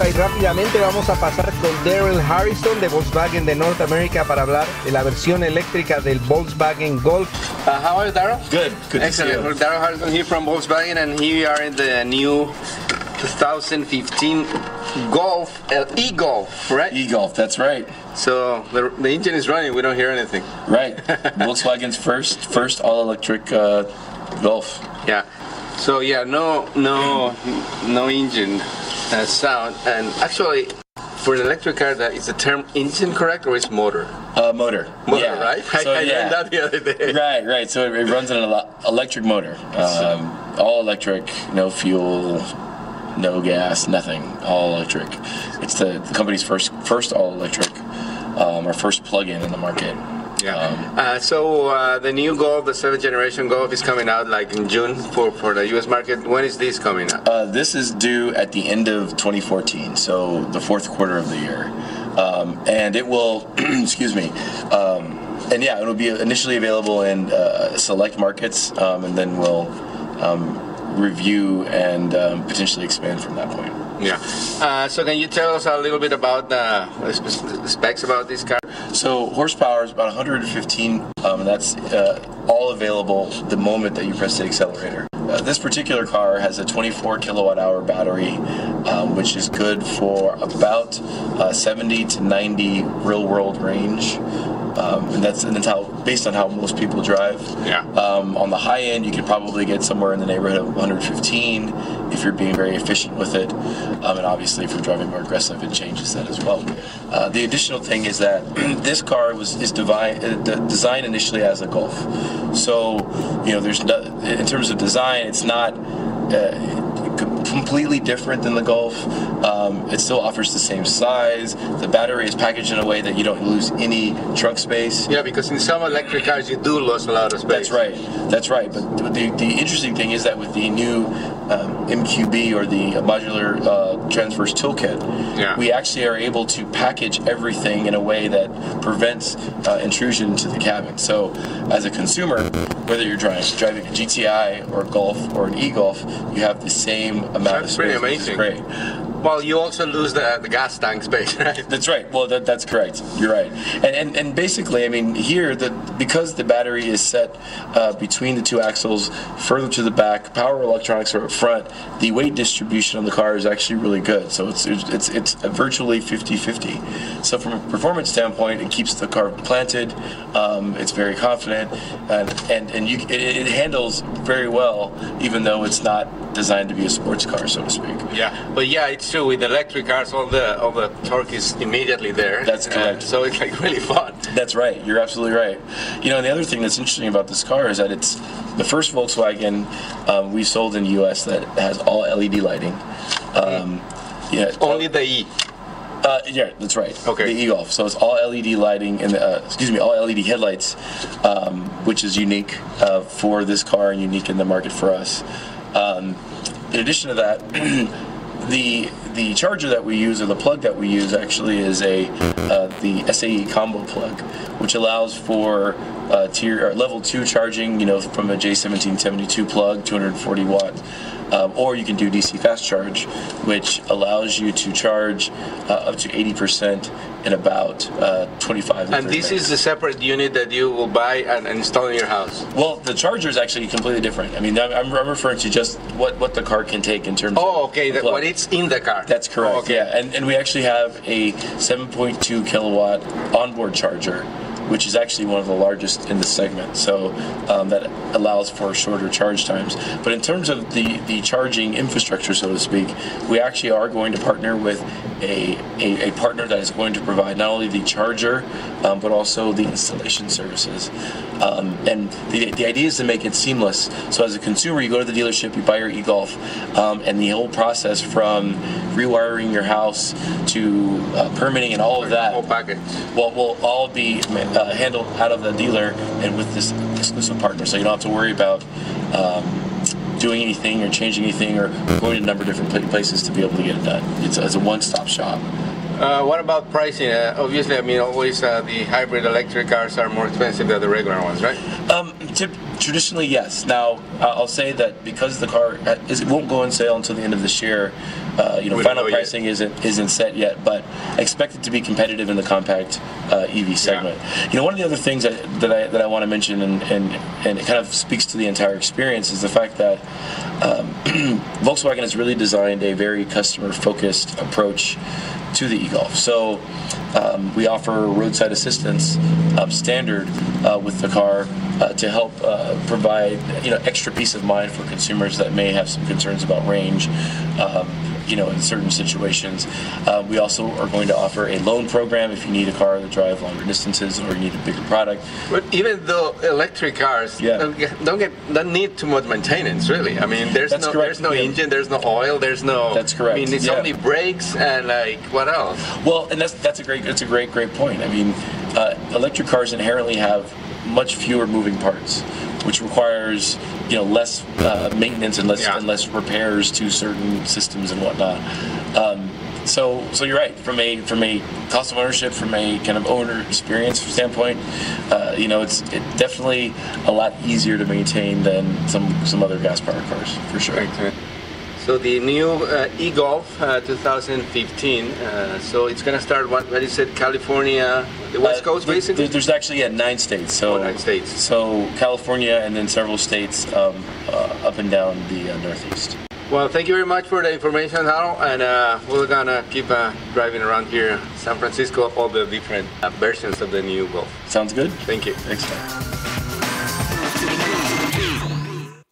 Y rápidamente vamos a pasar con Daryl Harrison de Volkswagen de North America para hablar de la versión eléctrica del Volkswagen Golf. How are you, Daryl? Good. Good. Excellent. We're Daryl Harrison here from Volkswagen, and here we are in the new 2015 Golf, e-Golf, right? E-Golf, that's right. So the engine is running. We don't hear anything. Right. Volkswagen's first all-electric Golf. Yeah. So yeah, no engine sound. And actually, for an electric car, that is the term engine correct, or is motor? Motor, yeah. Right? So, I learned that the other day. Right. So it runs on an electric motor, all electric, no fuel, no gas, nothing, all electric. It's the company's first all electric, our first plug-in in the market. Yeah. So the new Golf, the seventh generation Golf, is coming out like in June for the U.S. market. When is this coming out? This is due at the end of 2014, so the fourth quarter of the year, and it will, excuse me, and yeah, it will be initially available in select markets, and then we'll review and potentially expand from that point. Yeah. So can you tell us a little bit about the specs about this car? So horsepower is about 115, and that's all available the moment that you press the accelerator. This particular car has a 24 kilowatt hour battery, which is good for about 70 to 90 real world range. And that's how, based on how most people drive. Yeah. On the high end, you could probably get somewhere in the neighborhood of 115 if you're being very efficient with it. And obviously, if you're driving more aggressive, it changes that as well. The additional thing is that this car is designed initially as a Golf. So, you know, there's no, in terms of design, it's not completely different than the Golf. It still offers the same size. The battery is packaged in a way that you don't lose any trunk space. Yeah, because in some electric cars you do lose a lot of space. That's right. But the interesting thing is that with the new MQB, or the modular transverse toolkit, yeah, we actually are able to package everything in a way that prevents intrusion into the cabin. So as a consumer, whether you're driving a GTI or a Golf or an e-Golf, you have the same amount of space. That's pretty amazing. Which is great. Well, you also lose the gas tank space, right? That's right. Well, that's correct. You're right. And basically, I mean, here, because the battery is set between the two axles, further to the back, power electronics are up front, the weight distribution on the car is actually really good. So it's a virtually 50-50. So from a performance standpoint, it keeps the car planted. It's very confident, and it handles very well, even though it's not designed to be a sports car, so to speak. Yeah. But yeah, it's true. With electric cars, all the torque is immediately there. That's correct. So it's like really fun. That's right. You're absolutely right. You know, and the other thing that's interesting about this car is that it's the first Volkswagen we sold in the U.S. that has all LED lighting. Yeah. Only the E. Yeah, that's right. Okay. The e-Golf. So it's all LED lighting and all LED headlights, which is unique for this car and unique in the market for us. In addition to that. The charger that we use, or the plug that we use, actually is the SAE combo plug, which allows for level 2 charging, you know, from a J1772 plug, 240 watt, or you can do DC fast charge, which allows you to charge up to 80% in about 25 minutes. And this is a separate unit that you will buy and install in your house? Well, the charger is actually completely different. I mean, I'm referring to just what the car can take in terms of what it's in the car. That's correct. Oh, okay. Yeah, and we actually have a 7.2 kilowatt onboard charger, which is actually one of the largest in the segment, so that allows for shorter charge times. But in terms of the charging infrastructure, so to speak, we actually are going to partner with a partner that is going to provide not only the charger, but also the installation services. And the idea is to make it seamless. So as a consumer, you go to the dealership, you buy your e-Golf, and the whole process from rewiring your house to permitting and all of that, whole package, will all be handled out of the dealer and with this exclusive partner. So you don't have to worry about doing anything or changing anything or going to a number of different places to be able to get it done. It's a one-stop shop. What about pricing? Obviously, I mean, always the hybrid electric cars are more expensive than the regular ones, right? Traditionally, yes. Now, I'll say that because the car it won't go on sale until the end of this year, final pricing isn't set yet, but expect it to be competitive in the compact EV segment. Yeah. You know, one of the other things that I want to mention, and it kind of speaks to the entire experience, is the fact that Volkswagen has really designed a very customer-focused approach to the e-Golf. So we offer roadside assistance standard with the car to help provide extra peace of mind for consumers that may have some concerns about range in certain situations. We also are going to offer a loan program if you need a car to drive longer distances or you need a bigger product. But even though electric cars don't need too much maintenance, really. I mean, there's no engine, there's no oil, there's no. That's correct. I mean, it's only brakes and what else? Well, and that's a great point. I mean, electric cars inherently have much fewer moving parts, which requires less maintenance and less repairs to certain systems and whatnot. So you're right. From a cost of ownership, from a kind of owner experience standpoint, it's definitely a lot easier to maintain than some other gas-powered cars, for sure. Right. So the new e-Golf 2015. So it's going to start. What you said, California, the West Coast, basically. There's actually 9 states. So 9 states. So California, and then several states up and down the Northeast. Well, thank you very much for the information, Daryl. And we're gonna keep driving around here, San Francisco, all the different versions of the new Golf. Sounds good. Thank you. Thanks.